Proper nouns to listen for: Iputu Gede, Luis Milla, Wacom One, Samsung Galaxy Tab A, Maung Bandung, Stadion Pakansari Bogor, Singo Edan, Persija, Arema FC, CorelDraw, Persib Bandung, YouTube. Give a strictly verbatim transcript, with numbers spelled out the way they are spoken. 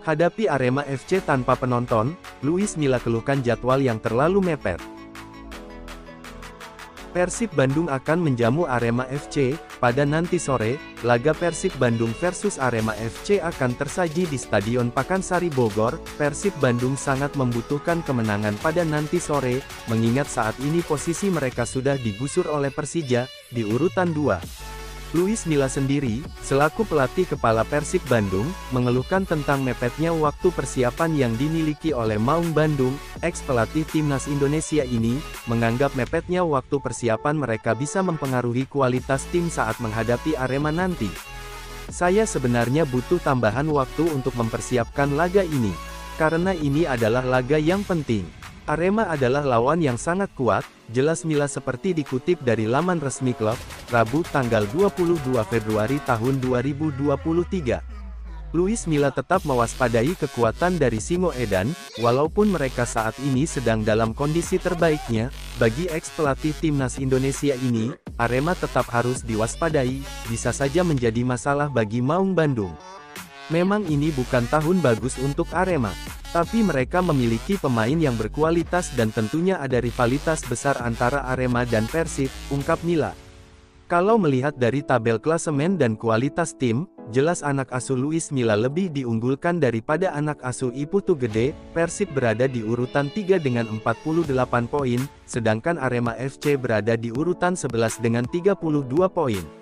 Hadapi Arema F C tanpa penonton, Luis Milla keluhkan jadwal yang terlalu mepet. Persib Bandung akan menjamu Arema F C, pada nanti sore, laga Persib Bandung versus Arema F C akan tersaji di Stadion Pakansari Bogor. Persib Bandung sangat membutuhkan kemenangan pada nanti sore, mengingat saat ini posisi mereka sudah digusur oleh Persija, di urutan dua. Luis Milla sendiri, selaku pelatih kepala Persib Bandung, mengeluhkan tentang mepetnya waktu persiapan yang dimiliki oleh Maung Bandung. Eks-pelatih Timnas Indonesia ini, menganggap mepetnya waktu persiapan mereka bisa mempengaruhi kualitas tim saat menghadapi Arema nanti. Saya sebenarnya butuh tambahan waktu untuk mempersiapkan laga ini, karena ini adalah laga yang penting. Arema adalah lawan yang sangat kuat, jelas Milla seperti dikutip dari laman resmi klub, Rabu tanggal dua puluh dua Februari tahun dua ribu dua puluh tiga. Luis Milla tetap mewaspadai kekuatan dari Singo Edan, walaupun mereka saat ini sedang dalam kondisi terbaiknya. Bagi eks-pelatih Timnas Indonesia ini, Arema tetap harus diwaspadai, bisa saja menjadi masalah bagi Maung Bandung. Memang ini bukan tahun bagus untuk Arema. Tapi mereka memiliki pemain yang berkualitas dan tentunya ada rivalitas besar antara Arema dan Persib, ungkap Milla. Kalau melihat dari tabel klasemen dan kualitas tim, jelas anak asuh Luis Milla lebih diunggulkan daripada anak asuh Iputu Gede. Persib berada di urutan tiga dengan empat puluh delapan poin, sedangkan Arema F C berada di urutan sebelas dengan tiga puluh dua poin.